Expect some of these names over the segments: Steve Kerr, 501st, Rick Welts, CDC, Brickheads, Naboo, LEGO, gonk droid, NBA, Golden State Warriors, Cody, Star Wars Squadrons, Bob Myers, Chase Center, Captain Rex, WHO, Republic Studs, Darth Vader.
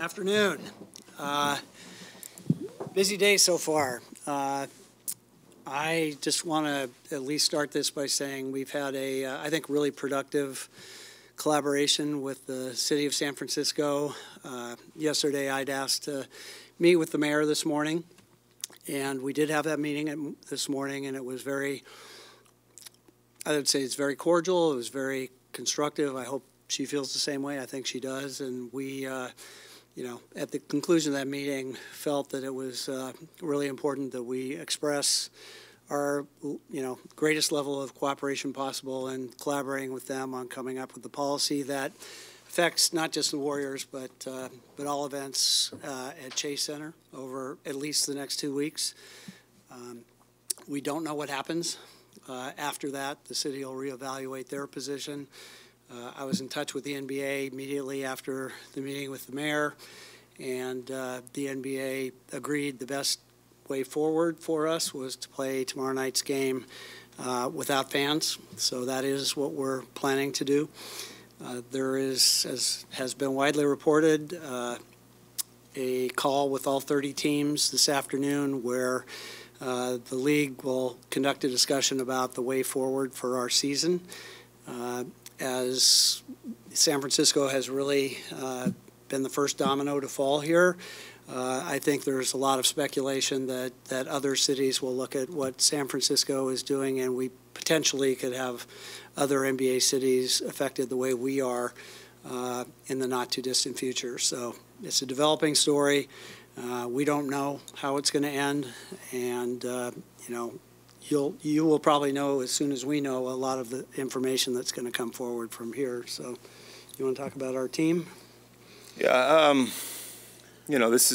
Afternoon. Busy day so far. I just want to at least start this by saying we've had a, I think, really productive collaboration with the city of San Francisco. Yesterday I'd asked to meet with the mayor this morning, and we did have that meeting this morning, and it was very, I would say it's very cordial, it was very constructive. I hope she feels the same way. I think she does, and we, you know, at the conclusion of that meeting, felt that it was really important that we express our, greatest level of cooperation possible and collaborating with them on coming up with the policy that affects not just the Warriors, but all events at Chase Center over at least the next 2 weeks. We don't know what happens after that. The city will reevaluate their position. I was in touch with the NBA immediately after the meeting with the mayor, and the NBA agreed the best way forward for us was to play tomorrow night's game without fans. So that is what we're planning to do. There is, as has been widely reported, a call with all 30 teams this afternoon where the league will conduct a discussion about the way forward for our season. As San Francisco has really been the first domino to fall here, I think there's a lot of speculation that other cities will look at what San Francisco is doing, and we potentially could have other NBA cities affected the way we are in the not-too-distant future. So it's a developing story. We don't know how it's going to end, and, you will probably know as soon as we know a lot of the information that's going to come forward from here. So you want to talk about our team? Yeah, this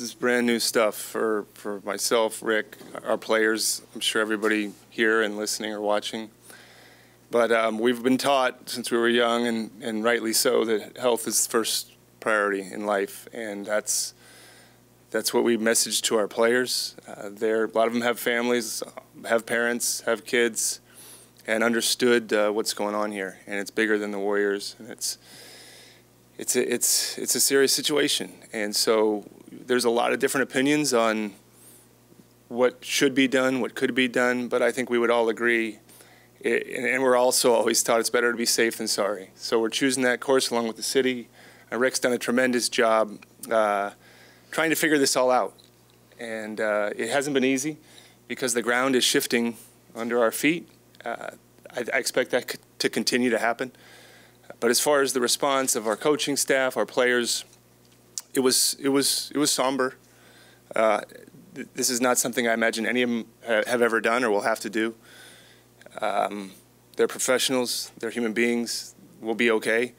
is brand new stuff for myself, Rick, our players, I'm sure everybody here and listening or watching. But we've been taught since we were young, and rightly so, that health is the first priority in life, and that's what we message to our players. A lot of them have families, have parents, have kids, and understood what's going on here. And it's bigger than the Warriors, and it's a serious situation. And so there's a lot of different opinions on what should be done, what could be done, but I think we would all agree. And we're also always taught it's better to be safe than sorry. So we're choosing that course along with the city. Rick's done a tremendous job trying to figure this all out. And it hasn't been easy because the ground is shifting under our feet. I expect that to continue to happen. But as far as the response of our coaching staff, our players, it was somber. This is not something I imagine any of them have ever done or will have to do. They're professionals, they're human beings, we'll be okay.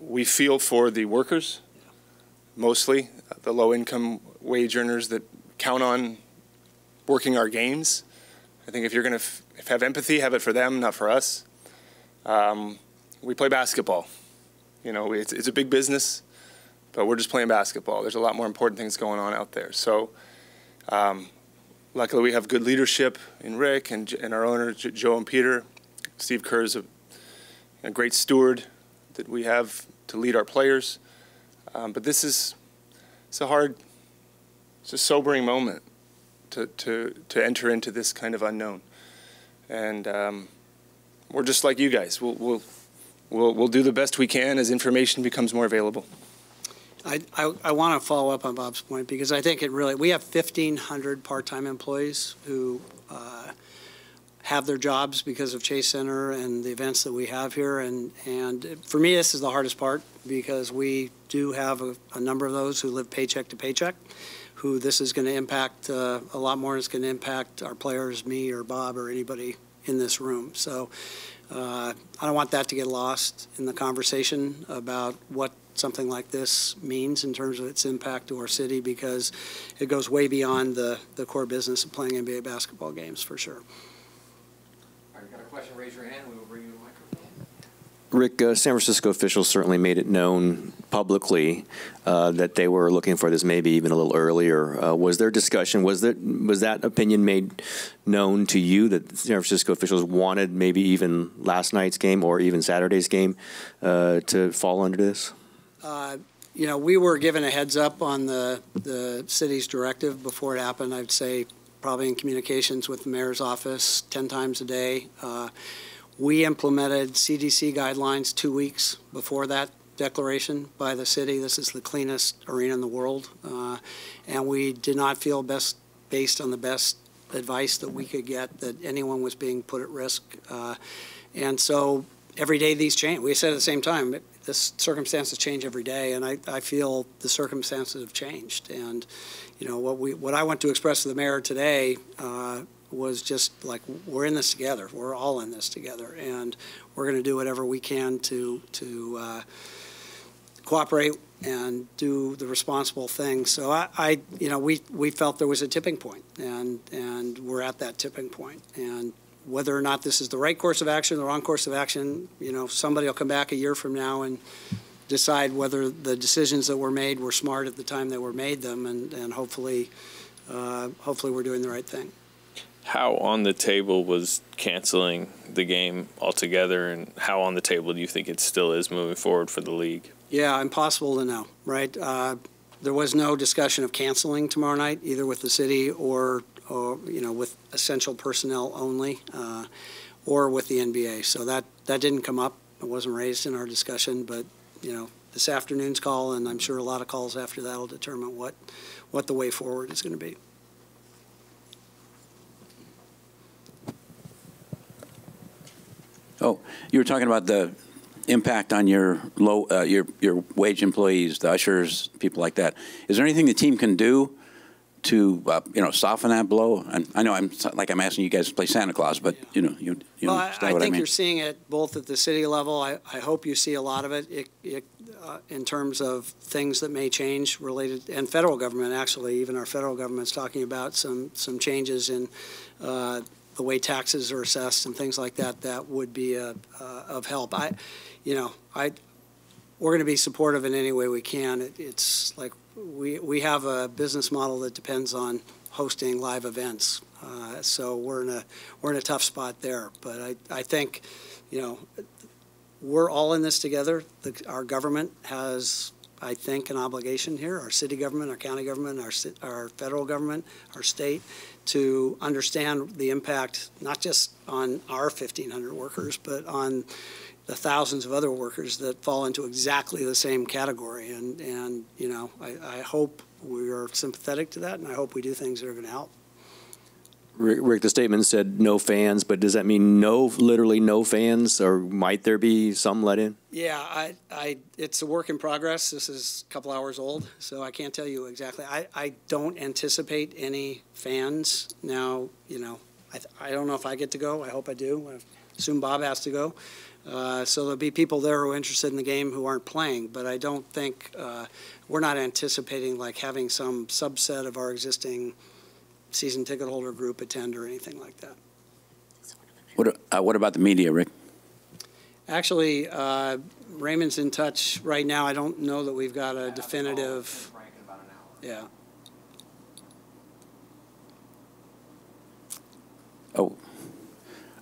We feel for the workers, mostly, the low-income wage earners that count on working our games. I think if you're going to have empathy, have it for them, not for us. We play basketball. It's a big business, but we're just playing basketball. There's a lot more important things going on out there. So luckily we have good leadership in Rick and our owner, Joe and Peter. Steve Kerr is a great steward that we have to lead our players. But this is, it's a sobering moment to enter into this kind of unknown. And we're just like you guys. We'll do the best we can as information becomes more available. I want to follow up on Bob's point because I think we have 1,500 part-time employees who have their jobs because of Chase Center and the events that we have here. And for me, this is the hardest part because we do have a number of those who live paycheck to paycheck, who this is going to impact a lot more. It's going to impact our players, me or Bob or anybody in this room. So I don't want that to get lost in the conversation about what something like this means in terms of its impact to our city, because it goes way beyond the core business of playing NBA basketball games for sure. Got a question, raise your hand, we will bring you a microphone. Rick, San Francisco officials certainly made it known publicly that they were looking for this maybe even a little earlier. Was there discussion, was that opinion made known to you that San Francisco officials wanted maybe even last night's game or even Saturday's game to fall under this? You know, we were given a heads up on the city's directive before it happened. I'd say probably in communications with the mayor's office 10 times a day. We implemented CDC guidelines 2 weeks before that declaration by the city. This is the cleanest arena in the world, and we did not feel based on the best advice that we could get that anyone was being put at risk. And so every day these change. We said at the same time, this circumstances change every day, and I feel the circumstances have changed. And you know what I want to express to the mayor today was just like, we're in this together. We're all in this together, and we're going to do whatever we can to cooperate and do the responsible thing. So I you know we felt there was a tipping point, and we're at that tipping point. And whether or not this is the right course of action, the wrong course of action, you know, somebody will come back a year from now and decide whether the decisions that were made were smart at the time they were made them, and hopefully we're doing the right thing. How on the table was canceling the game altogether, and how on the table do you think it still is moving forward for the league? Yeah, impossible to know, right? There was no discussion of canceling tomorrow night, either with the city or you know, with essential personnel only, or with the NBA. So that didn't come up. It wasn't raised in our discussion, but, you know, this afternoon's call, and I'm sure a lot of calls after that will determine what the way forward is going to be. Oh, you were talking about the impact on your low, your wage employees, the ushers, people like that. Is there anything the team can do to you know, soften that blow? And I know I'm asking you guys to play Santa Claus, but yeah. you know, well, I think I mean, you're seeing it both at the city level. I hope you see a lot of it in terms of things that may change related, and federal government actually. Even our federal government's talking about some changes in the way taxes are assessed and things like that. That would be of help. We're going to be supportive in any way we can. It's like we have a business model that depends on hosting live events, so we're in a tough spot there. But I think, you know, we're all in this together. Our government has, I think, an obligation here, our city government, our county government, our federal government, our state, to understand the impact not just on our 1,500 workers, but on the thousands of other workers that fall into exactly the same category. And you know, I hope we are sympathetic to that, and I hope we do things that are going to help. Rick, the statement said no fans, but does that mean literally no fans, or might there be some let in? Yeah, it's a work in progress. This is a couple hours old, so I can't tell you exactly. I don't anticipate any fans. Now, you know, I don't know if I get to go. I hope I do. I assume Bob has to go. So there'll be people there who are interested in the game who aren't playing, but I don't think we're not anticipating like having some subset of our existing season ticket holder group attend or anything like that. What about the media, Rick? Actually, Raymond's in touch right now. I don't know that we've got a definitive. Yeah. Oh.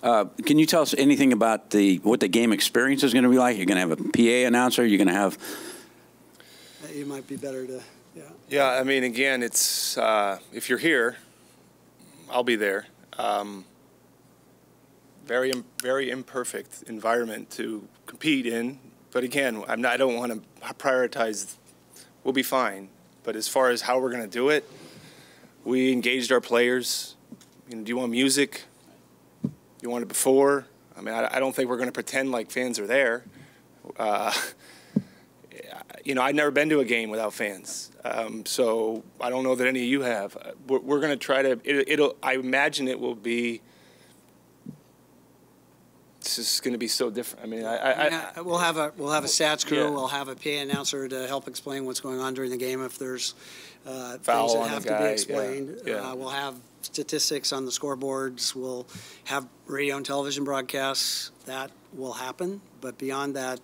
Can you tell us anything about what the game experience is going to be like? You're going to have a PA announcer. You're going to have. You might be better to. Yeah. Yeah. I mean, again, it's if you're here, I'll be there. Very imperfect environment to compete in, but again, I don't want to prioritize. We'll be fine. But as far as how we're going to do it, we engaged our players. You know, do you want music? You want it before? I mean, I don't think we're going to pretend like fans are there. You know, I've never been to a game without fans, so I don't know that any of you have. We're going to try to. I imagine it will be. It's just going to be so different. I mean, we'll have a stats crew. Yeah. We'll have a PA announcer to help explain what's going on during the game if there's things that have to be explained. Yeah. Yeah. We'll have statistics on the scoreboards. We'll have radio and television broadcasts. That will happen. But beyond that,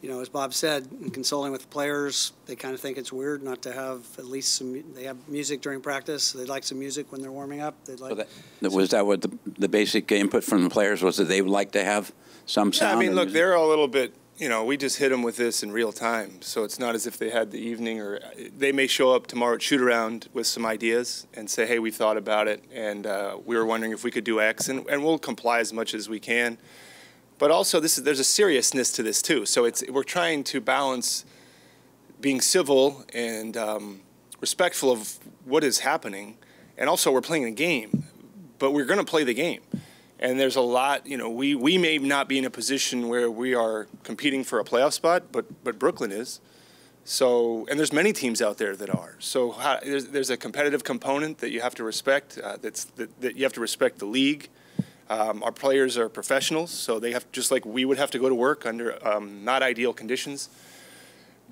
you know, as Bob said, in consulting with the players, they kind of think it's weird not to have at least some. They have music during practice. So they'd like some music when they're warming up. They'd like. So was that what the basic input from the players was, that they would like to have some sound? Yeah, I mean, look, they're a little bit. you know, we just hit them with this in real time. So it's not as if they had the evening, or they may show up tomorrow at shoot around with some ideas and say, hey, we thought about it, and we were wondering if we could do X, and we'll comply as much as we can. But also, this is, there's a seriousness to this too. So it's, we're trying to balance being civil and respectful of what is happening, and also we're playing a game, but we're going to play the game. And there's a lot, you know, we may not be in a position where we are competing for a playoff spot, but Brooklyn is. So, and there's many teams out there that are. So how, there's a competitive component that you have to respect. That you have to respect the league. Our players are professionals, so they have, just like we would have to go to work under not ideal conditions.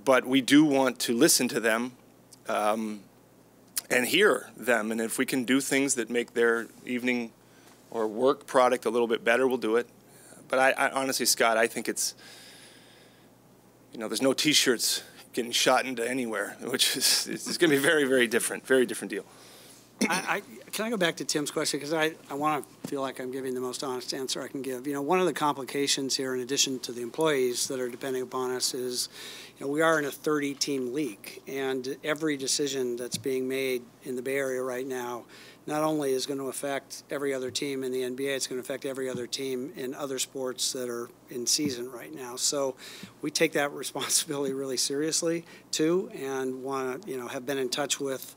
But we do want to listen to them and hear them. And if we can do things that make their evening or work product a little bit better, we'll do it. But I honestly, Scott, I think it's, you know, there's no T-shirts getting shot into anywhere, which is, it's going to be very, very different deal. Can I go back to Tim's question? Because I want to feel like I'm giving the most honest answer I can give. You know, one of the complications here, in addition to the employees that are depending upon us, is, you know, we are in a 30-team league. And every decision that's being made in the Bay Area right now not only is going to affect every other team in the NBA, it's going to affect every other team in other sports that are in season right now. So we take that responsibility really seriously, too, and want to, you know, have been in touch with,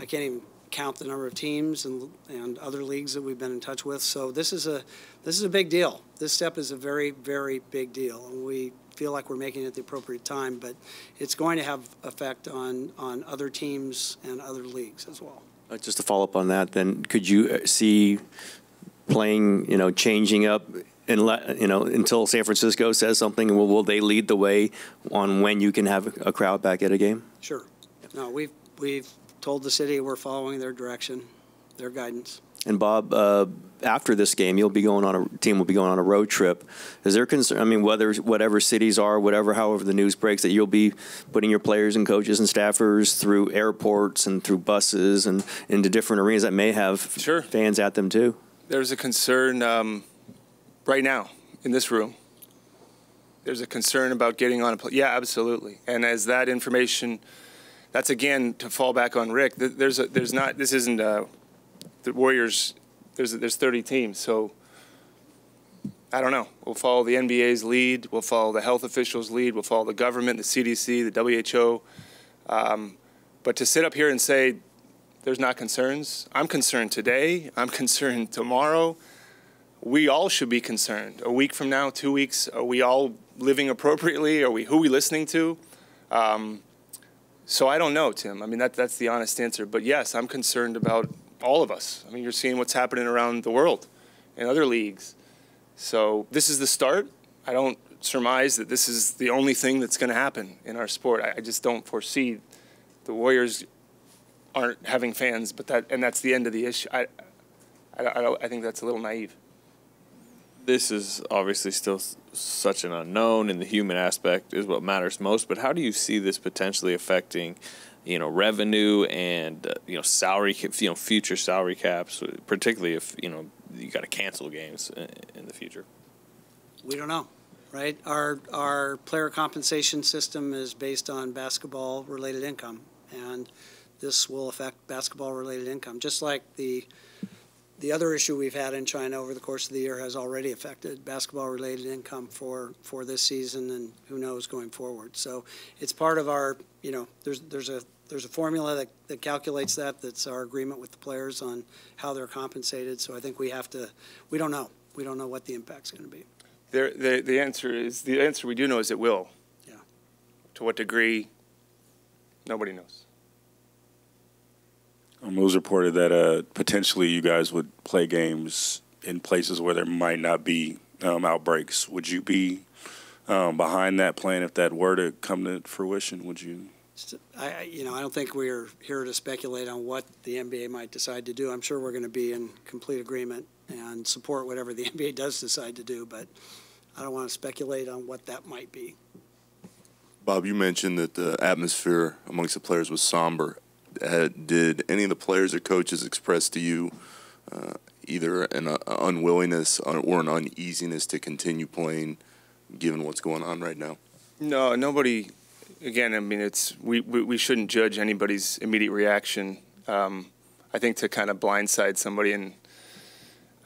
I can't even count the number of teams and other leagues that we've been in touch with. So this is a big deal. This step is a very, very big deal, and we feel like we're making it at the appropriate time, but it's going to have effect on other teams and other leagues as well. Just to follow up on that, then, could you see playing, you know, changing up, and you know, until San Francisco says something? Will they lead the way on when you can have a crowd back at a game? Sure. No, we've told the city we're following their direction, their guidance. And Bob, after this game, you'll be going on a team will be going on a road trip. Is there concern? I mean, whether whatever cities are, whatever, however the news breaks, that you'll be putting your players and coaches and staffers through airports and through buses and into different arenas that may have fans at them too. There's a concern right now in this room. There's a concern about getting on a plane. Yeah, absolutely. And as that information. That's, again, to fall back on Rick. There's not, this isn't the Warriors, there's 30 teams. So I don't know. We'll follow the NBA's lead. We'll follow the health officials' lead. We'll follow the government, the CDC, the WHO. But to sit up here and say there's not concerns, I'm concerned today. I'm concerned tomorrow. We all should be concerned. A week from now, 2 weeks, are we all living appropriately? Are we, who are we listening to? So I don't know, Tim. I mean, that's the honest answer. But, yes, I'm concerned about all of us. I mean, you're seeing what's happening around the world in other leagues. So this is the start. I don't surmise that this is the only thing that's going to happen in our sport. I just don't foresee the Warriors aren't having fans, but that's the end of the issue. I think that's a little naive. This is obviously still such an unknown, and the human aspect is what matters most. But how do you see this potentially affecting, you know, revenue and you know, salary, you know, future salary caps, particularly if, you know, you got to cancel games in the future? We don't know, right? Our player compensation system is based on basketball-related income, and this will affect basketball-related income, just like the other issue we've had in China over the course of the year has already affected basketball-related income for this season, and who knows going forward. So it's part of our, you know, there's a formula that calculates that's our agreement with the players on how they're compensated. So I think we have to, we don't know what the impact's going to be. The answer we do know is it will. Yeah. To what degree? Nobody knows. It was reported that potentially you guys would play games in places where there might not be outbreaks. Would you be behind that plan if that were to come to fruition? Would you? You know, I don't think we're here to speculate on what the NBA might decide to do. I'm sure we're going to be in complete agreement and support whatever the NBA does decide to do, but I don't want to speculate on what that might be. Bob, you mentioned that the atmosphere amongst the players was somber. Did any of the players or coaches express to you either an unwillingness or an uneasiness to continue playing given what's going on right now? No, nobody. Again, I mean, it's we shouldn't judge anybody's immediate reaction. I think to kind of blindside somebody, and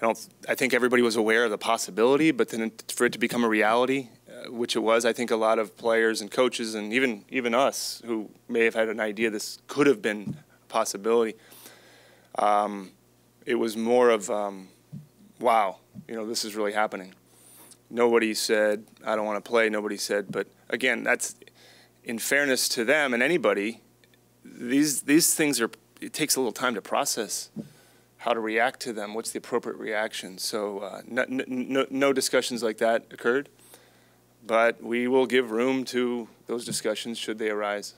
I think everybody was aware of the possibility, but then for it to become a reality, which it was, I think a lot of players and coaches and even us who may have had an idea this could have been a possibility. It was more of, wow, you know, this is really happening. Nobody said, I don't want to play. Nobody said, but again, that's in fairness to them and anybody, these things are, it takes a little time to process how to react to them, what's the appropriate reaction. So no discussions like that occurred, but we will give room to those discussions should they arise.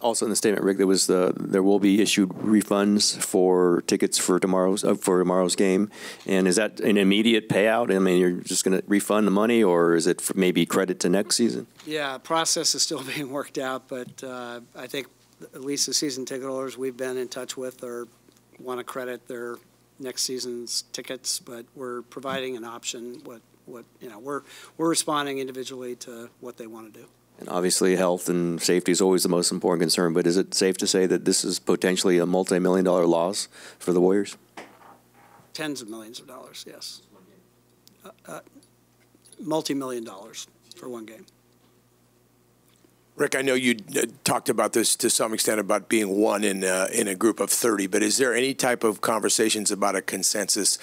Also in the statement, Rick, there will be issued refunds for tickets for tomorrow's game, and is that an immediate payout? I mean, you're just going to refund the money, or is it for maybe credit to next season? Yeah, process is still being worked out, but I think at least the season ticket holders we've been in touch with want to credit their next season's tickets, but we're providing an option. We're responding individually to what they want to do. And obviously health and safety is always the most important concern, but is it safe to say that this is potentially a multi-million-dollar loss for the Warriors? Tens of millions of dollars, yes. Multi-million dollars for one game. Rick, I know you talked about this to some extent about being one in a group of 30, but is there any type of conversations about a consensus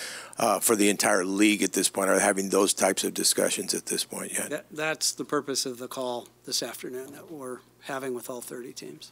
for the entire league at this point? Are having those types of discussions at this point yet? That's the purpose of the call this afternoon that we're having with all 30 teams.